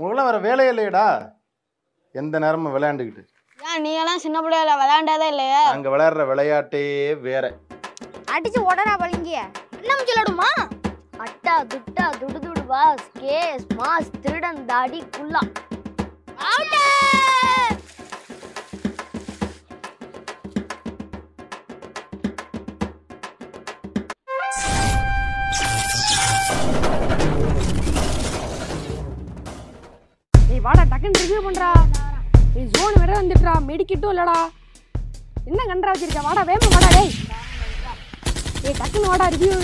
உங்களுக்குலாம் வேற வேலையே இல்லையடா. எந்த நேரமும் விளையாண்டுக்கிட்டு. ஏன் நீ எல்லாம் சின்ன பிள்ளைல விளையாண்டதே இல்லையா? அங்க விளையாடுற விளையாட்டே வேற. அடிச்சு ஓடறா பளிங்கியே. என்ன முச்சலடுமா? அட்டா துட்டா துடுதுடு வாஸ் கேஸ் மாஸ் திருடன் தாடி குல்லா. அவுட்! ஏய் வாடா டக்கன் ரிவ்யூ பண்றா. நீ ஜோன் வேற வந்துட்டடா மெடிக்கிட்டோ இல்லடா. என்ன கண்டரா வச்சிருக்க வாடா வேமா வாடா டேய். ஏய் டக்கன் வாடா ரிவ்யூ.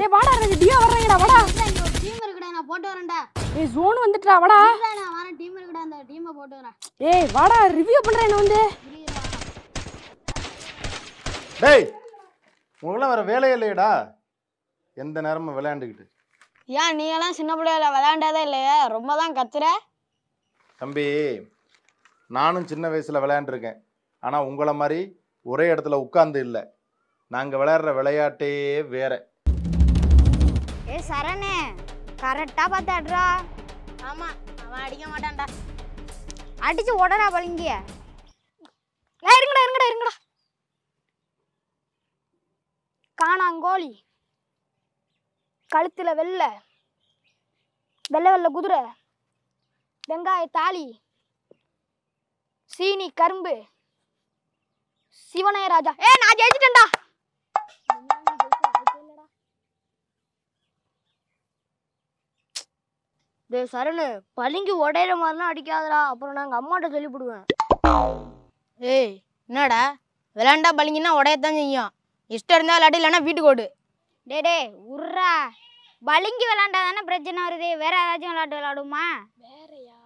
ஏய் வாடா ரெடி டியா வர்றீங்கடா வாடா. ஒரு டீம் இருக்குடா நான் போட்டு வரேன்டா. ஏய் ஜோன் வந்துட்டடா வாடா. இல்லடா நான் வர டீம் இருக்குடா அந்த டீமை போட்டு வரேன். ஏய் வாடா ரிவ்யூ பண்றே என்ன வந்து. டேய் உங்கள வேற வேலையே இல்லையடா. எந்த நேரமும் விளையாண்டுக்கிட்டு. ஏன் நீ எல்லாம் சின்ன பிள்ளைல விளையாண்டதே இல்லையா? ரொம்ப தான் கத்துற தம்பி. நானும் சின்ன வயசில் விளையாண்டுருக்கேன். ஆனால் உங்களை மாதிரி ஒரே இடத்துல உட்காந்து இல்லை. நாங்கள் விளையாடுற விளையாட்டே வேற. ஏ சரணே கரெக்டாக பார்த்தாடுறா. ஆமாம் அவன் அடிக்க மாட்டான்டா. அடிச்சு ஓடறா பளிங்கிய. இருங்கடா இருங்கடா இருங்கடா. காணாங்கோழி கழுத்தில் வெள்ளை வெள்ளை வெள்ளை குதிரை வெங்காய தாலி சீனி கரும்பு சிவனே ராஜா. ஏ நான் ஜெயிச்சிட்டேன்டா. டே சரணு பளிங்கி உடையிற மாதிரிலாம் அடிக்காதடா. அப்புறம் நாங்கள் அம்மாட்ட சொல்லி போடுவேன். ஏய் என்னடா விளாண்டா பளிங்கின்னா உடையத்தான் செய்யும். இஷ்டம் இருந்தால் விளையாட்டு இல்லைன்னா வீட்டுக்கு ஓடு. டே டே உர்ரா பளிங்கி விளாண்டா தானே பிரச்சனை வருது. வேற ஏதாச்சும் விளாட்டு விளாடுமா? வேறையா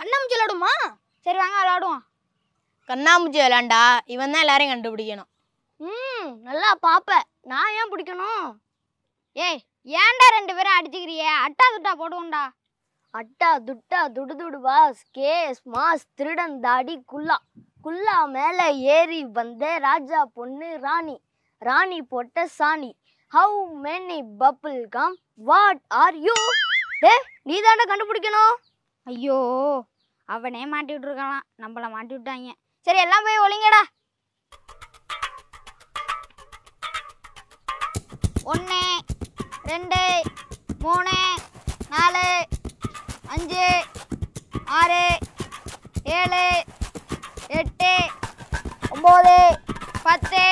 கண்ணாமூச்சி விளாடுமா? சரி வாங்க விளாடுவோம். கண்ணாமூச்சி விளாண்டா இவன் தான் எல்லாரையும் கண்டுபிடிக்கணும். ம் நல்லா பார்ப்பேன். நான் ஏன் பிடிக்கணும்? ஏய் ஏன்டா ரெண்டு பேரும் அடிச்சுக்கிறியே? அட்டா துட்டா போடுவோம்டா. அட்டா துட்டா துடுதுடு வாஸ் கேஸ் மாஸ் திருடன் தாடி குல்லா. குல்லா மேலே ஏறி வந்த ராஜா பொண்ணு ராணி. ராணி போட்ட சாணி. How many bubble gum? What are you? டே நீ தாண்டா கண்டுபிடிக்கணும். ஐயோ அவனே மாட்டி விட்டுருக்கலாம். நம்மளை மாட்டி விட்டாங்க. சரி எல்லாம் போய் ஒளிங்கடா. 1 2 3 4 5 6 7 8 9 10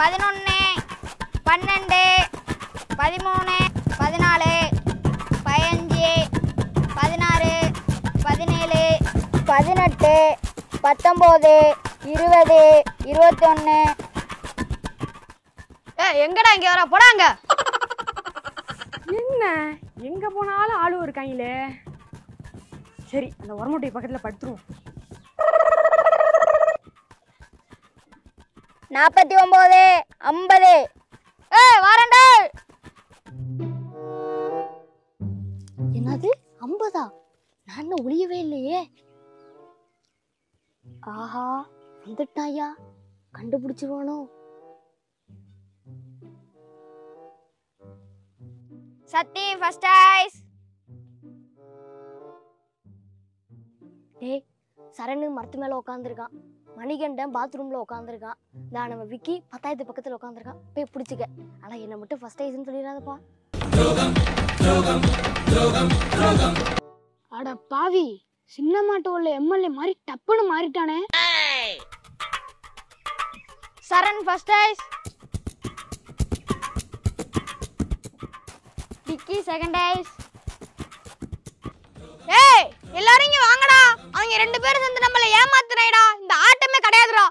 11 12 13 14 15 16 17 18 19 20 21. எங்கடா இங்க வர போடாங்க. என்ன எங்க போனாலும் ஆளு இருக்காங்களே. சரி அந்த உரமொட்டை பக்கத்துல படுத்துருவோம். 49 50. ஏய் வாரண்டா. என்னது 50ஆ? நான் ஒளியவே இல்லையே. ஆஹா வந்துட்டாயா. கண்டுபிடிச்சிருவானோ? Sathi first ice. டேய் சரணு மரத்து மேல உட்காந்துருக்கான். மணிகண்டன் பாத்ரூம்ல உட்காந்துருக்கான். நான் நம்ம விக்கி 10,000 பக்கத்துல உட்காந்துருக்கான். போய் பிடிச்சிக்க. ஆனா என்ன மட்டும் ஃபர்ஸ்ட் ஐஸ்ன்னு சொல்லிடாதப்பா. அட பாவி சின்ன மாட்டோல எம்எல்ஏ மாதிரி டப்புன்னு மாறிட்டானே. Saran first ice. Vicky second ice. ஏய் எல்லாரும் இங்க வாங்கடா. அவங்க ரெண்டு பேரும் சேர்ந்து நம்மள ஏமாத்துறாங்கடா. இந்த ஆட்டமே கிடையாதுடா.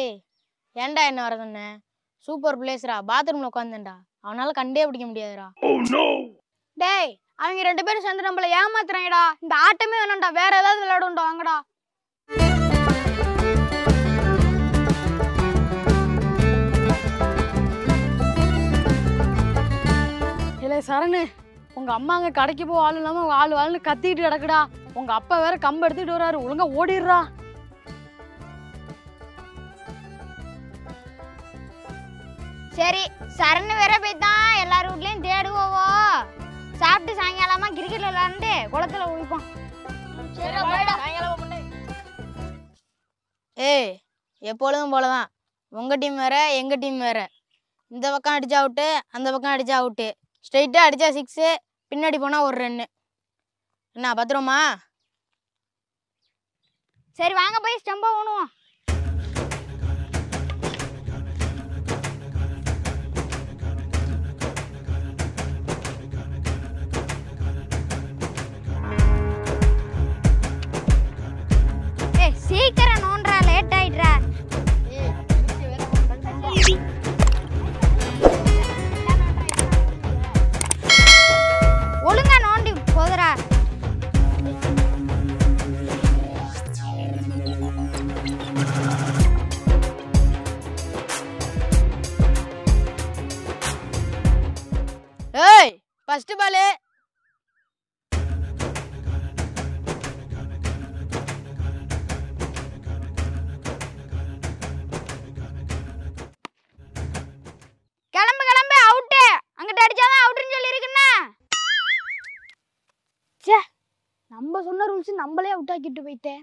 ஏய் ஏன்டா என்ன வர சொன்ன? சூப்பர் பிளேஸ்ரா. பாத்ரூம்ல உட்கார்ந்தேன்டா. அவனால கண்டே பிடிக்க முடியாதுடா. டேய் அவங்க ரெண்டு பேரும் சேர்ந்து நம்மள ஏமாத்துறாங்கடா. இந்த ஆட்டமே வேணாம்டா. வேற ஏதாவது விளையாடும்டா வாங்கடா. சரணு உங்க அம்மா அங்க கடைக்கு போ ஆள் இல்லாம ஆள் வாழ்னு கத்திட்டு கிடக்குடா. உங்க அப்பா வேற கம்பு எடுத்துட்டு வராரு. ஒழுங்கா ஓடிடுறா. சரி சரண் வேற போய்தான் எல்லார் வீட்லயும் தேடுவோவோ சாப்பிட்டு சாயங்காலமா கிரிக்கெட் விளையாண்டு குளத்துல உளிப்போம். ஏய் எப்பொழுதும் போலதான் உங்கள் டீம் வேறு எங்கள் டீம் வேறு. இந்த பக்கம் அடித்தா அவுட்டு, அந்த பக்கம் அடித்தா அவுட்டு. ஸ்ட்ரைட்டாக அடித்தா சிக்ஸு, பின்னாடி போனால் ஒரு ரன்னு. என்ன பத்திரமா? சரி வாங்க போய் ஸ்டம்பாக ஓணுவோம். ஏய் சீக்கிரம் நோன்றா, லேட் ஆகிடுறா. ஒழுங்கா நோண்டி போதுரா. ஏய் ஃபர்ஸ்ட் பால் நம்மளே அவுட்டாக்கிட்டு போயிட்டேன்.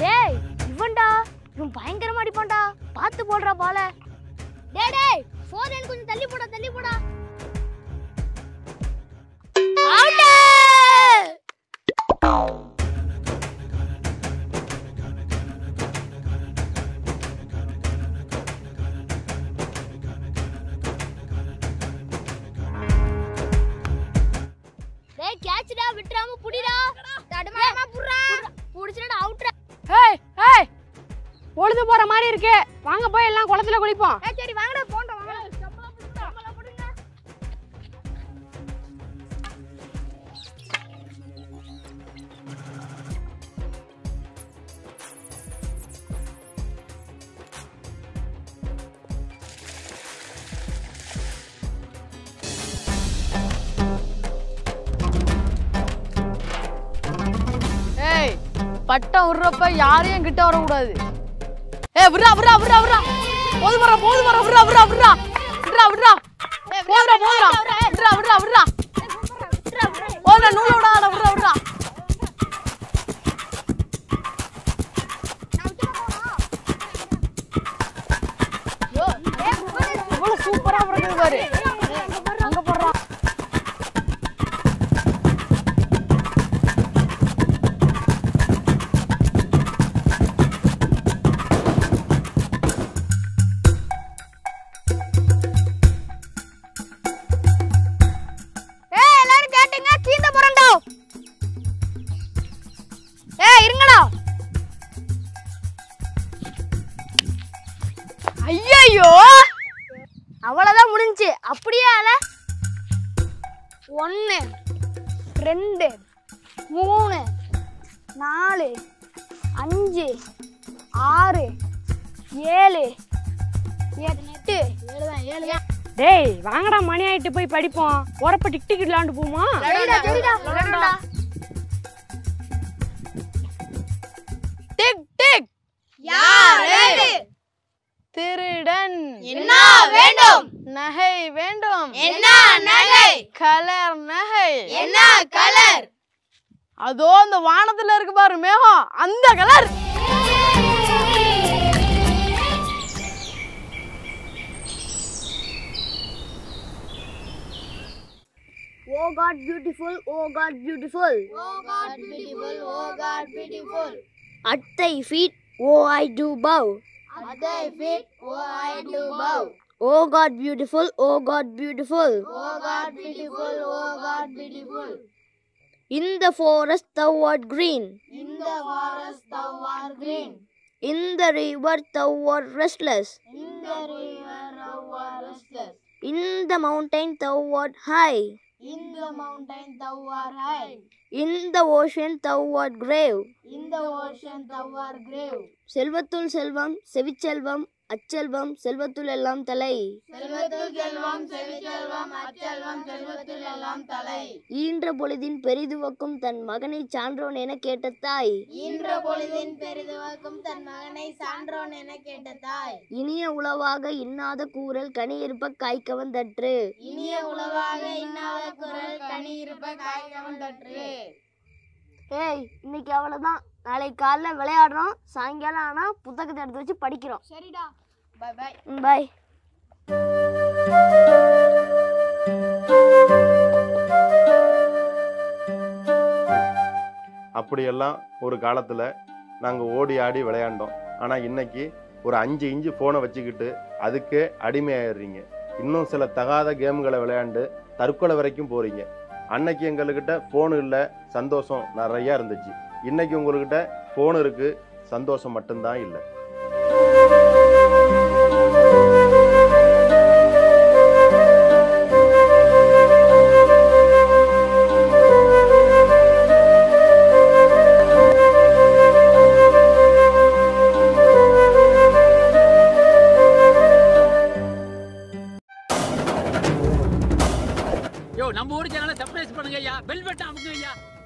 டேய் இவன்டா, இவன் பயங்கரமா அடிப்பான்டா, பார்த்து போடுறா பால. டேய் டேய் ஃபோன் எனக்கு கொஞ்சம் தள்ளி போடா, தள்ளி போடா. அவுட். கேட்ச்டா, விட்றாம புடிடா, தடுமாறமா புறா, புடிச்சடா அவுட்ரா. ஏய் ஏய் பொழுது போற மாதிரி இருக்கு, வாங்க போய் எல்லாம் குளத்துல குளிப்போம். ஏய் சரி வாங்கடா போண்டா, வாங்க சம்பள புடிடா, சம்பள புடிங்க. பட்டம் விடுறப்ப யாரையும் கிட்ட வரக்கூடாது. ஏ விட்றா விட்றா விட்றா விட்றா, போது வர போது வர, விட்றா விட்றா விட்றா விட்றா விட்றா, ஏ போதுடா போதுடா விட்றா விட்றா விட்றா போதுடா, நூலை விடாத விட்றா விட்றா. இவ்வளோ சூப்பராக பிறகு பாரு. அவ்வளோதான் முடிஞ்சு. அப்படியே ஆள 1 2 3 4 5 6 7 8. டேய் வாங்கடா, மணி ஆயிட்டு போய் படிப்போம். உரப்ப டிக் டிக் விளையாண்டு போமா? டிக் டிக் யாரே? திருடன். என்ன வேண்டும்? நகை வேண்டும். என்ன நகை? கலர் நகை. என்ன கலர்? அதோ அந்த வானத்துல இருக்கு பாரு மேகம், அந்த colour. Oh God beautiful, oh God beautiful, oh God beautiful, oh God beautiful. At thy feet, oh I do bow. At thy feet, oh I do bow. Oh God beautiful, oh God beautiful, oh God beautiful, oh God beautiful. In the forest thou art green. In the forest thou art green. In the river thou art restless. In the river thou art restless. In the mountain thou art high. In the mountain thou art high. In the ocean thou art grave. In the ocean thou art grave. Selvathul selvam, sevichselvam, அச்செல்வம் செல்வத்துள் எல்லாம் தலை. ஈன்ற பொழுதின் பெரிதுவக்கும் தன் மகனை சான்றோன் என கேட்ட தாய். இனிய உளவாக இன்னாத கூறல் கனி இருப்ப காய்க்கவன் தற்று. ஏய், இன்னைக்கு அவ்வளவுதான். நாளைக்கு காலைல விளையாடுறோம், சாயங்காலம் ஆனா புத்தகத்தை எடுத்து வச்சு படிக்கிறோம். சரிடா, பை பை. பை. அப்படியெல்லாம் ஒரு காலத்தில் நாங்கள் ஓடி ஆடி விளையாண்டோம். ஆனால் இன்றைக்கி ஒரு 5 இன்ச்சு ஃபோனை வச்சுக்கிட்டு அதுக்கே அடிமையாயிடுறீங்க. இன்னும் சில தகாத கேம்களை விளையாண்டு தற்கொலை வரைக்கும் போகிறீங்க. அன்னைக்கு எங்கள்கிட்ட ஃபோனு இல்லை, சந்தோஷம் நிறையா இருந்துச்சு. இன்றைக்கி உங்கள்கிட்ட ஃபோன் இருக்குது, சந்தோஷம் மட்டும்தான் இல்லை. நம்ம ஊர் சேனலை சப்ஸ்கிரைப் பண்ணுங்க ஐயா, பெல் பட்டன் அமுக்குங்க ஐயா.